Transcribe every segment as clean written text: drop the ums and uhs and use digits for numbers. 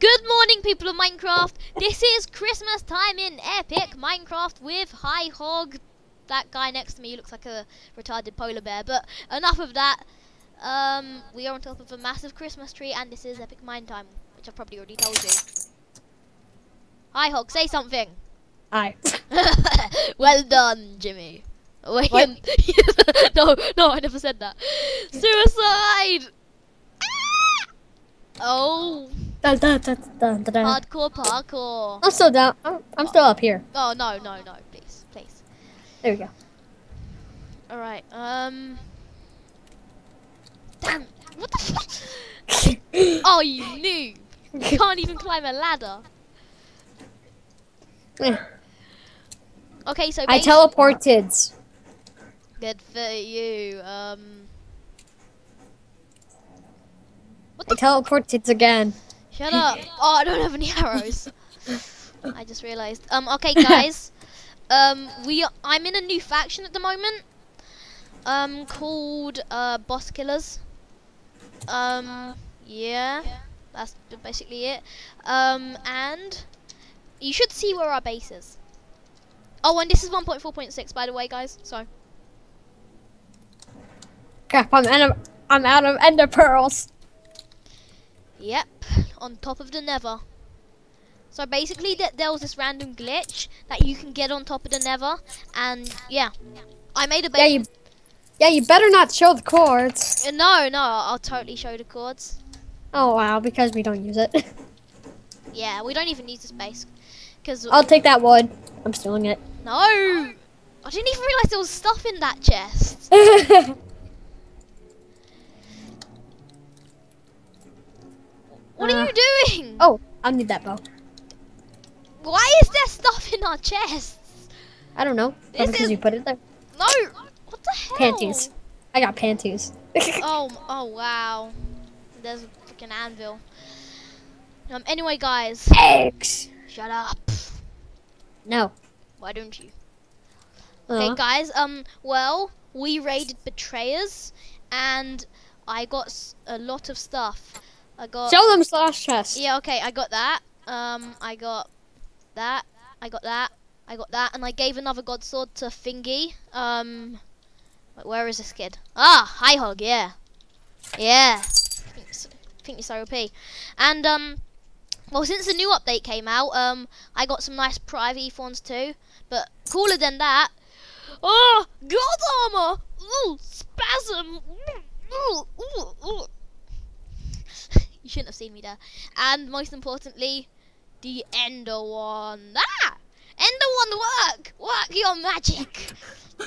Good morning, people of Minecraft. This is Christmas time in Epic Minecraft with High Hog. That guy next to me looks like a retarded polar bear, but enough of that. We are on top of a massive Christmas tree, and this is EpicMineTime, which I've probably already told you. High Hog, say something. Aye. Well done, Jimmy. Wait. No, I never said that. Suicide. Oh. Hardcore parkour. I'm still down. I'm still up here. Oh no! Please. There we go. All right. Damn! What the fuck? Oh, you noob! You can't even climb a ladder. Okay, so I teleported. Good for you. I teleported again. Shut up! Oh, I don't have any arrows. I just realised. Okay, guys. I'm in a new faction at the moment. Called Boss Killers. Yeah, that's basically it. And you should see where our base is. Oh, and this is 1.4.6, by the way, guys. So. Crap! I'm out of Ender Pearls. Yep, on top of the Never. So basically there was this random glitch that you can get on top of the Never, and yeah, I made a base. Yeah, you better not show the cords. No, I'll totally show the cords. Oh wow, because we don't use it. Yeah, we don't even use this base. Cause I'll take that wood. I'm stealing it. No! I didn't even realise there was stuff in that chest. What are you doing? Oh, I need that bow. Why is there stuff in our chests? I don't know. Because you put it there. No! What the hell? Panties. I got panties. Oh, wow. There's a freaking anvil. Anyway, guys. Eggs! Shut up. No. Why don't you? Okay, guys. Well, we raided Betrayers, and I got a lot of stuff. Show them slash chest. Yeah, okay, I got that. I got that. I got that. I got that, and I gave another god sword to Fingy. Where is this kid? Ah, High Hog. Yeah. I think you're so OP. And well, since the new update came out, I got some nice private ephorns too. But cooler than that, oh, god armor. Ooh, spasm. Ooh. You shouldn't have seen me there. And most importantly, the Ender one. Ah! Ender one, work! Work your magic!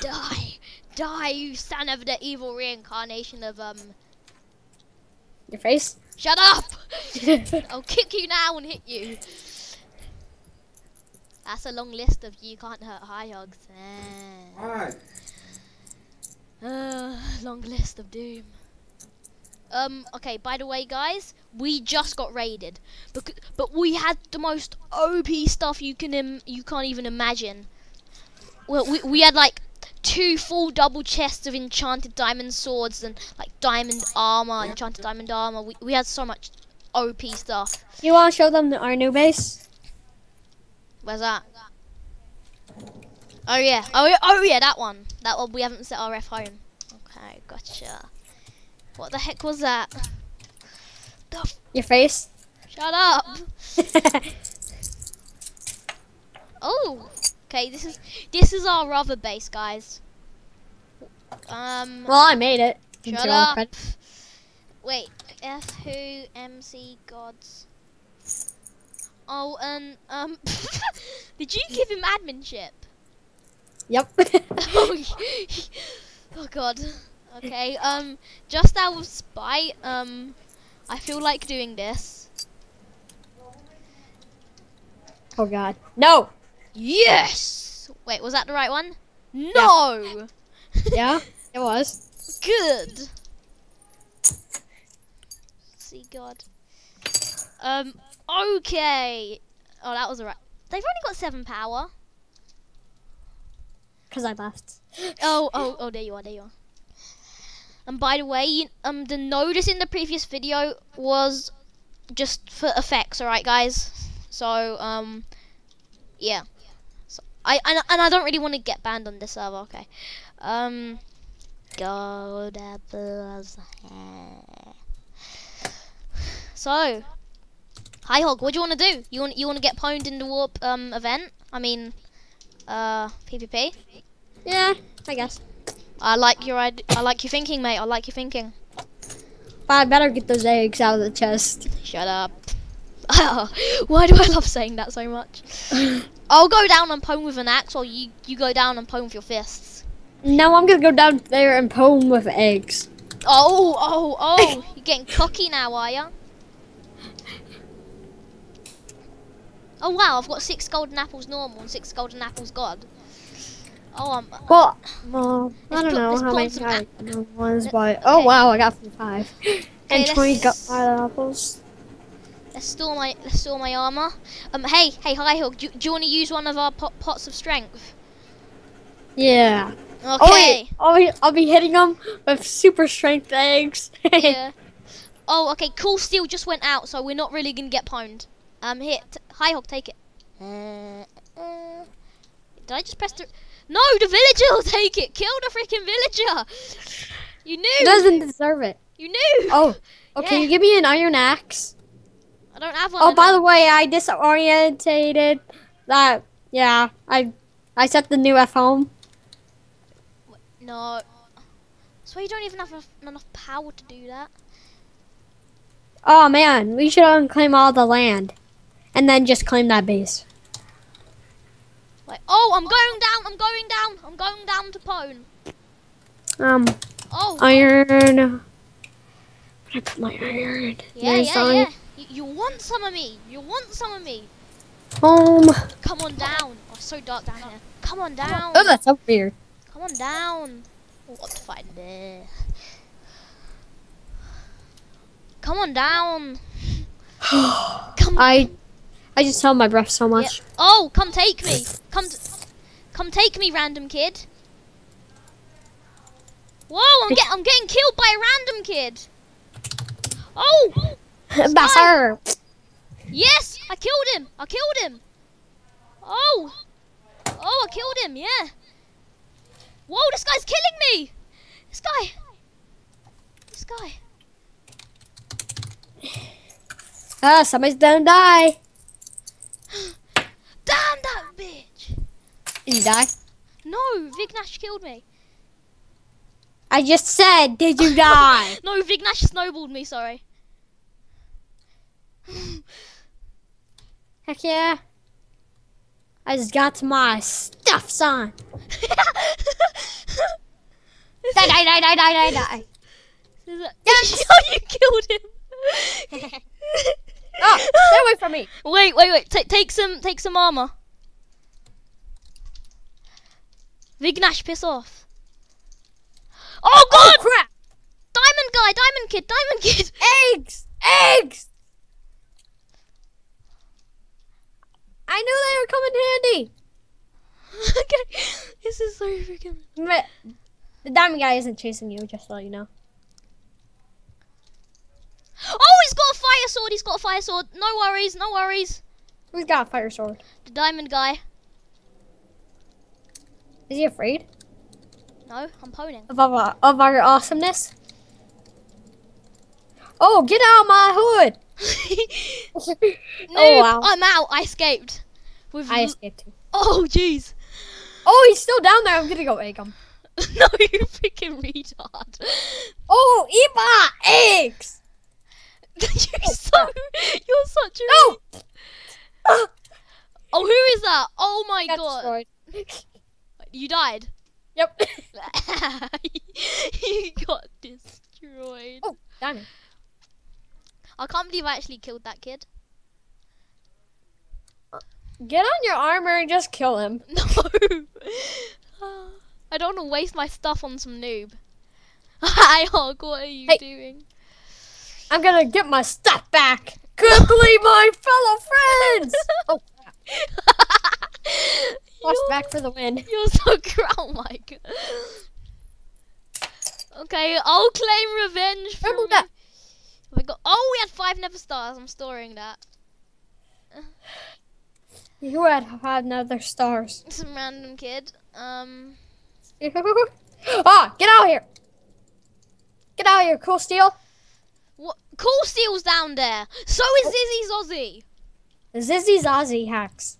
Die! Die, you son of the evil reincarnation of, Your face? Shut up! I'll kick you now and hit you. That's a long list of you can't hurt High Hogs. Alright. Long list of doom. Okay, by the way, guys, we just got raided, but we had the most OP stuff you can't even imagine. Well, we had like 2 full double chests of enchanted diamond swords and like diamond armor, enchanted diamond armor. We had so much OP stuff. You want to show them our new base? Where's that? Oh yeah, that one. That one we haven't set our F home. Okay, gotcha. What the heck was that? Your face? Shut up! Oh, okay. This is our other base, guys. Well, I made it. Shut up! Wait, F who MC gods? Oh, and did you give him adminship? Yep. Oh God. Okay, just out of spite, I feel like doing this. Oh god. No! Yes! Wait, was that the right one? No! Yeah, it was. Good! See god. Okay! Oh, that was alright. They've only got 7 power. Because I left. Oh, there you are. And by the way, the notice in the previous video was just for effects, alright guys? So, yeah. So, I don't really want to get banned on this server, okay. God bless. So, High Hog, what do you want to do? You want to get pwned in the warp event? I mean, PvP. Yeah, I guess. I like your thinking, mate. I like your thinking. But I better get those eggs out of the chest. Shut up. Why do I love saying that so much? I'll go down and pwn with an axe, or you go down and pwn with your fists. No, I'm gonna go down there and pwn with eggs. Oh! You're getting cocky now, are ya? Oh wow! I've got 6 golden apples normal and 6 golden apples god. Oh, well, I don't know how many ones, but oh wow, I got 5 and 20 golden apples. Let's store my armor. Hey, High Hog, do you want to use one of our pots of strength? Yeah. Okay. I'll be hitting them with super strength eggs. Yeah. Oh, okay. Cool Steel just went out, so we're not really gonna get pwned. Here, High Hog, take it. Did I just press the? No, the villager will take it. Kill the freaking villager. You knew. It doesn't deserve it. You knew. Oh, okay. Yeah. You give me an iron axe. I don't have one. Oh, by the way, I disorientated. That yeah, I set the new F home. No. So you don't even have enough power to do that. Oh man, we should unclaim all the land, and then just claim that base. Wait, oh, I'm going down to pwn. Iron. Where did I put my iron? Yeah. You want some of me. Come on down. Oh, it's so dark down here. Come on down. Oh, that's so weird. Come on down. What to find there? Come on down. Come. I just held my breath so much. Yeah. Oh, come take me. Come take me, random kid. Whoa, I'm getting killed by a random kid. Oh. Basil. Yes, I killed him. Oh, I killed him. Yeah. Whoa, this guy's killing me. This guy. Ah, somebody's gonna die. Damn that bitch! Did you die? No, Vignesh killed me. I just said, did you die? No, Vignesh snowballed me, sorry. Heck yeah. I just got my stuffs on. Die. Yes! You killed him! Oh, stay away from me! Wait! Take some armor. Vignesh, piss off! Oh god! Oh, crap! Diamond kid! Eggs! I knew they were coming handy. Okay, this is so freaking. But the diamond guy isn't chasing you, just so you know. Oh, he's got a fire sword. No worries. Who's got a fire sword? The diamond guy. Is he afraid? No, I'm pwning. Of our awesomeness? Oh, get out of my hood! No, oh, wow. I'm out. I escaped. I escaped too. Oh, jeez. Oh, he's still down there. I'm gonna go egg him. No, you freaking retard. Oh, eat my eggs! You're such a... No! Oh, who is that? Oh my god. You died? Yep. You got destroyed. Oh, damn it. I can't believe I actually killed that kid. Get on your armor and just kill him. No. I don't want to waste my stuff on some noob. Hi, Hog, what are you doing? I'm gonna get my stuff back quickly, my fellow friends. Oh, crap. Back for the win. You're so ground, Mike. Okay, I'll claim revenge. Remember that. We got, oh, we had 5 nether stars. I'm storing that. You had 5 nether stars. Some random kid. Ah, get out of here! Get out of here, Cool Steel. What? Cool Steel's down there. So is Zizzy's Aussie. Zizzy's Aussie hacks.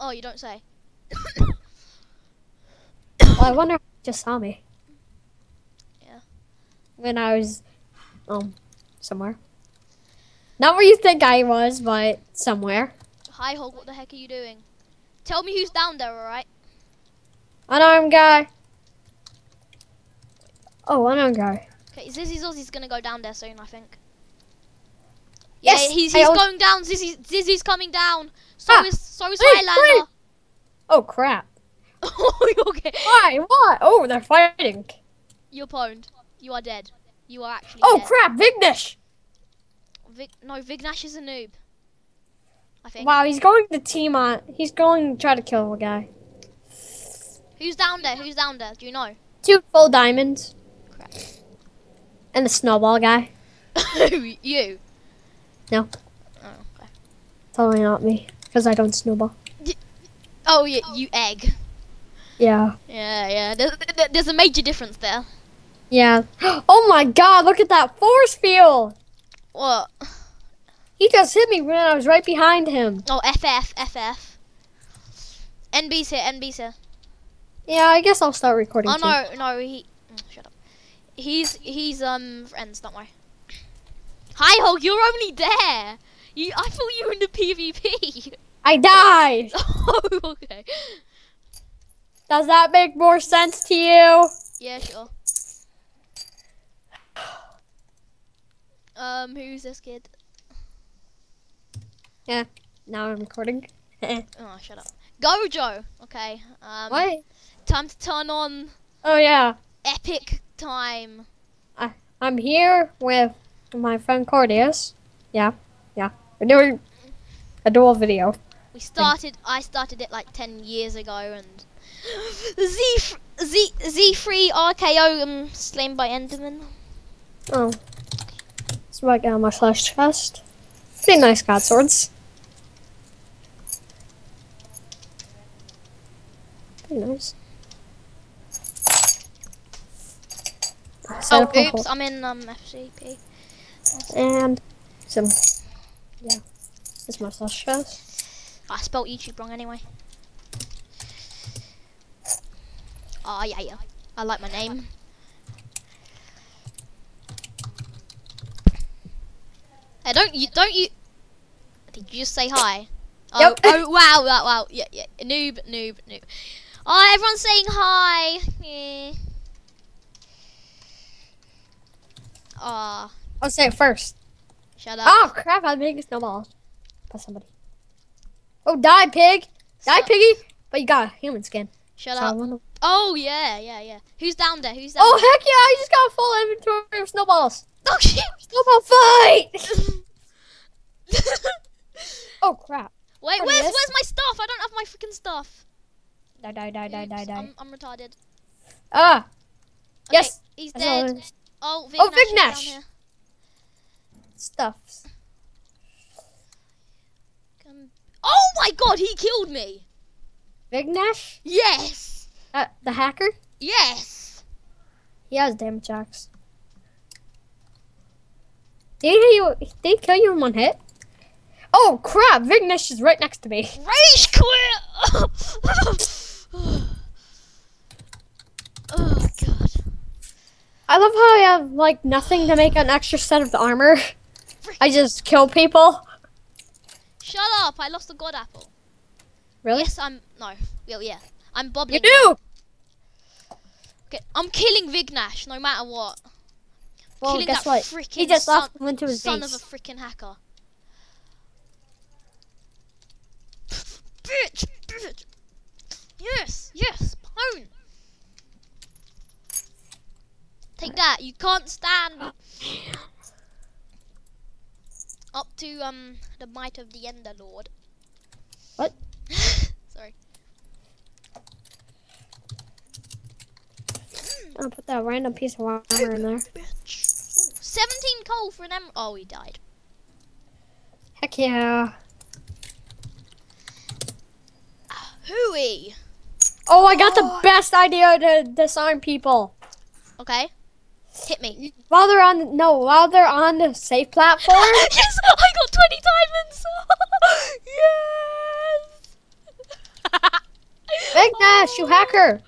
Oh, you don't say. Well, I wonder if you just saw me. Yeah. When I was, somewhere. Not where you think I was, but somewhere. High Hog, what the heck are you doing? Tell me who's down there, alright? Unarmed guy. Oh, unarmed guy. Okay, Zizzy's Aussie's gonna go down there soon, I think. Yes, yeah, he's going down. Zizzy's coming down. So is Highlander. Oh crap! Oh, okay. Why? What? Oh, they're fighting. You're pwned. You are dead. You are actually. Oh dead. Crap! Vignesh. Vignesh is a noob. I think. Wow, he's going to team on. He's going to try to kill a guy. Who's down there? Who's down there? Do you know? 2 full diamonds. Crap. And the snowball guy. You. No. Oh, okay. Totally not me, because I don't snowball. Oh, yeah, you egg. Yeah. Yeah. There's a major difference there. Yeah. Oh my god, look at that force field! What? He just hit me when I was right behind him. Oh, FF. NB's here, NB's here. Yeah, I guess I'll start recording too. Oh, no, he... Oh, shut up. He's friends, don't worry. Hi, Hog, you're only there. I thought you were in the PvP. I died. Oh, okay. Does that make more sense to you? Yeah, sure. Who's this kid? Yeah, now I'm recording. Oh, shut up. Gojo. Okay. What? Time to turn on. Oh yeah. Epic time. I'm here with my friend Cortius. Yeah. We're doing a dual video. I started it like 10 years ago, and Z3 RKO slain by Enderman. Oh. So I got my flash chest. Pretty nice god swords. Pretty nice. Oh, oops, I'm in FCP. And some, yeah, this is my slash chest. I spelled YouTube wrong anyway. Oh, yeah. I like my name. Hey, don't you? Did you just say hi? Oh, yep. Oh wow, yeah, noob. Oh, everyone's saying hi. Yeah. Ah. Oh. I'll say it first. Shut up. Oh crap, I'm making a snowball. By somebody. Oh, die, pig! Die, piggy! But you got a human skin. Shut up. Oh, yeah. Who's down there? Oh, heck yeah, I just got a full inventory of snowballs. Oh, shit! Snowball fight! Oh, crap. Wait, where's my stuff? I don't have my freaking stuff. Die. I'm retarded. Ah! Okay, yes! He's dead. Oh, Vignesh! Stuffs. Oh my god, he killed me! Vignesh? Yes! The hacker? Yes! He has damage axe. Did he kill you in one hit? Oh crap, Vignesh is right next to me. Rage quit! Oh god. I love how I have like nothing to make an extra set of the armor. I just kill people. Shut up! I lost the god apple. Really? Yes, yeah, I'm bobbling. You do. Okay, I'm killing Vignesh no matter what. Well, killing guess that what? Freaking he just laughed into his son base. Of a freaking hacker. Bitch. Yes, pwn. Take that. You can't stand. Up to the might of the Ender Lord. What? Sorry. I'll put that random piece of armor in there. 17 coal for an emerald. Oh, he died. Heck yeah. Hooey. Oh, I got the best idea to disarm people. Okay. Hit me. While they're on the safe platform. Yes, I got 20 diamonds. Yes. Vignesh, you hacker.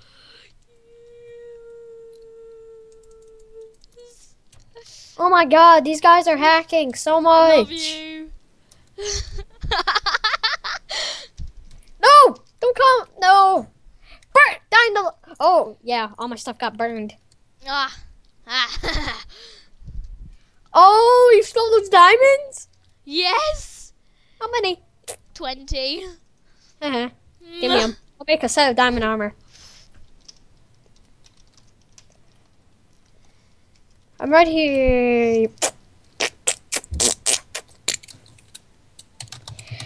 Oh my god, these guys are hacking so much. I love you. No! Don't come! No! Burn! Oh, yeah, all my stuff got burned. Oh, you stole those diamonds? Yes! How many? 20. Uh-huh. Give me them. I'll make a set of diamond armor. I'm right here.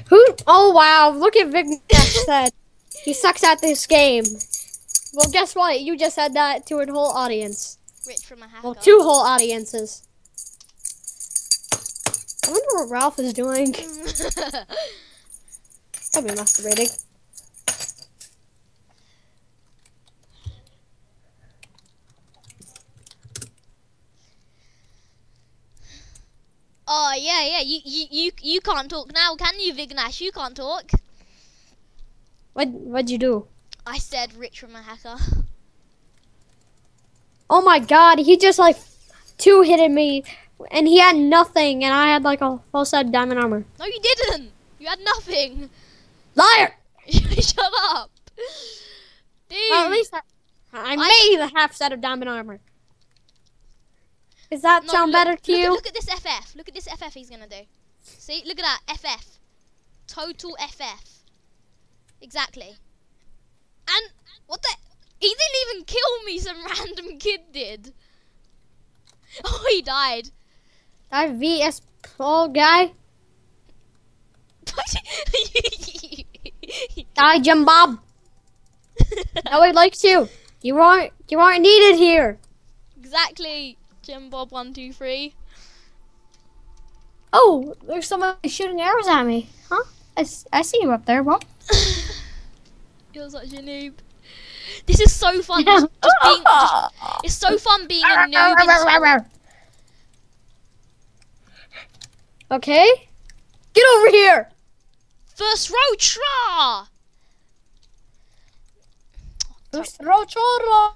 Who? Oh, wow. Look at Vignesh said. He sucks at this game. Well, guess what? You just said that to a whole audience. Rich from a hack. Well, two whole audiences. I wonder what Ralph is doing. Probably masturbating. Oh yeah, yeah. You can't talk now, can you, Vignesh? You can't talk. What'd you do? I said rich from a hacker. Oh my god, he just like two-hitted me, and he had nothing, and I had like a full set of diamond armor. No, you didn't. You had nothing. Liar! Shut up. Dude. Well, at least I made a half set of diamond armor. Does that sound better to you? Look at this FF. Look at this FF he's going to do. See? Look at that. FF. Total FF. Exactly. And what the... He didn't even kill me. Some random kid did. Oh, he died. That VS Paul guy. Die, Jim Bob. Nobody likes you. You aren't needed here. Exactly. Jim Bob 123. Oh, there's someone shooting arrows at me. Huh? I see you up there, Bob. You're such a noob. This is so fun. It's so fun being a noob. Okay. Get over here. First row, tra. First row, tra.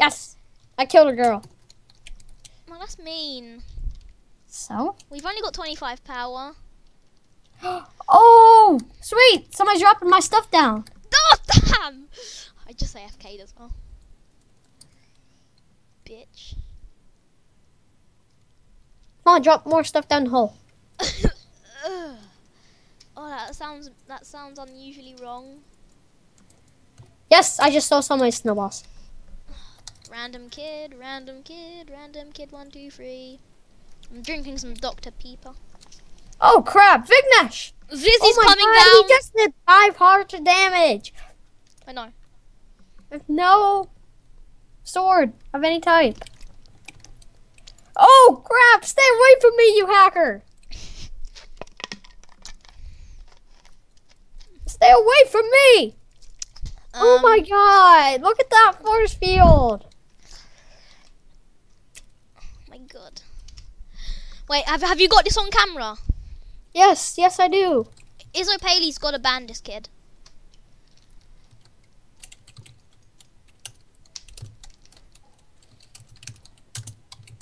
Yes. I killed a girl. Well, that's mean. So? We've only got 25 power. Oh! Sweet! Somebody's dropping my stuff down. Oh, damn! I just AFK'd as well. Bitch. Come on, drop more stuff down the hole. Oh, that sounds unusually wrong. Yes, I just saw somebody's snowballs. Random kid, 1, 2, 3. I'm drinking some Dr. Peeper. Oh crap, Vignesh! Zizzy's coming down! He just did 5 heart damage! I know. With no sword of any type. Oh crap, stay away from me, you hacker! Stay away from me! Oh my god, look at that force field! Good. Wait, have you got this on camera? Yes, yes I do. Izzo Paley's got to ban this kid.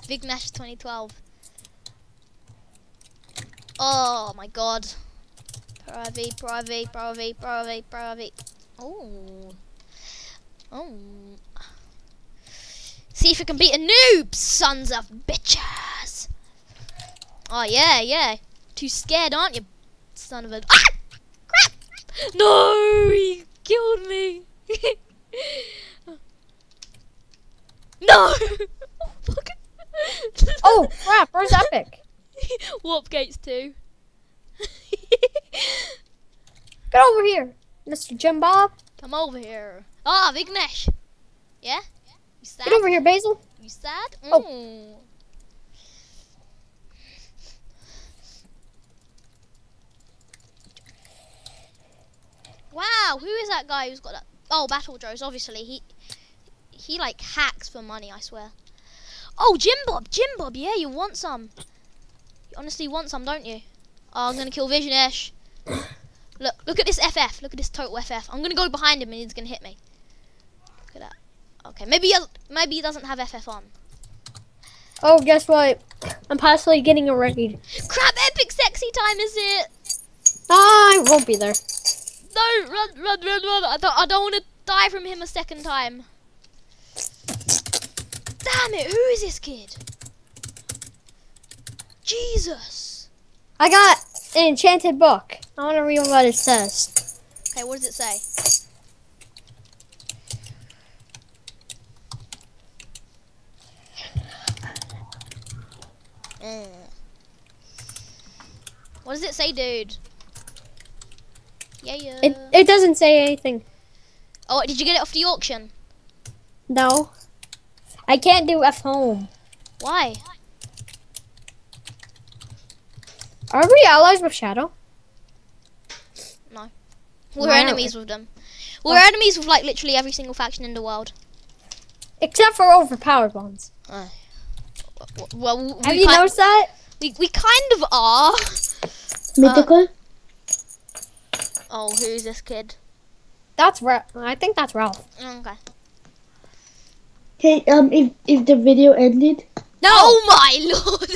Vignesh 2012. Oh my god. Private. Oh. Oh. See if we can beat a noob, sons of bitches. Oh yeah, yeah. Too scared, aren't you, son of a? Ah! Crap! No, he killed me. No. Oh, fuck. Oh crap! Where's Epic? Warp gates 2. Get over here, Mr. Jim Bob. Come over here. Ah, Vignesh. Yeah. Get over here, Basil. You sad? Mm. Oh. Wow, who is that guy who's got that? Oh, Battle Drows, obviously. He like hacks for money, I swear. Oh, Jim Bob, yeah, you want some. You honestly want some, don't you? Oh, I'm gonna kill Vignesh. Look at this FF. Look at this total FF. I'm gonna go behind him and he's gonna hit me. Look at that. Okay, maybe he doesn't have FF on. Oh, guess what? I'm possibly getting a raid. Crap! Epic sexy time is it? I won't be there. No, run! I don't want to die from him a second time. Damn it! Who is this kid? Jesus! I got an enchanted book. I want to read what it says. Okay, what does it say? Mm. What does it say, dude? Yeah. It doesn't say anything. Oh, did you get it off the auction? No. I can't do F home. Why? Are we allies with Shadow? No. We're enemies with them. We're enemies with like literally every single faction in the world. Except for overpowered ones. Well, have you noticed that? We kind of are. Mythical? Oh, who's this kid? That's Ralph. I think that's Ralph. Okay. Hey, if the video ended. No! Oh my lord!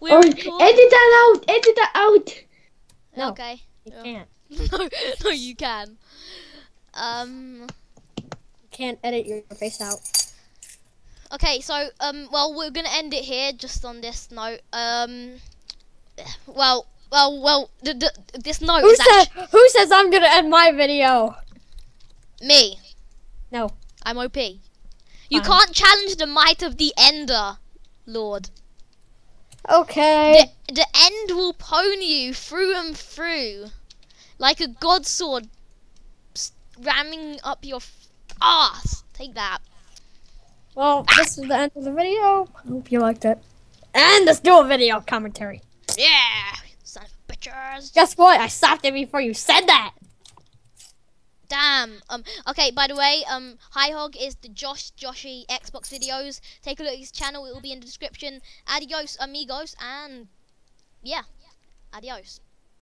We're edit that out. Edit that out. No. Okay. You can't. No, you can. You can't edit your face out. Okay, so well, we're gonna end it here, just on this note. Well, this note is actually... Who says I'm gonna end my video? Me. No. I'm OP. Fine. You can't challenge the might of the Ender Lord. Okay. The End will pwn you through and through. Like a god sword ramming up your ass. Take that. Well, this is the end of the video. I hope you liked it. And let's do a video commentary. Yeah. Son of bitches. Guess what? I stopped it before you said that. Damn. Okay, by the way, High Hog is the JoshsXboxVideos. Take a look at his channel. It will be in the description. Adios, amigos, and yeah. Adios.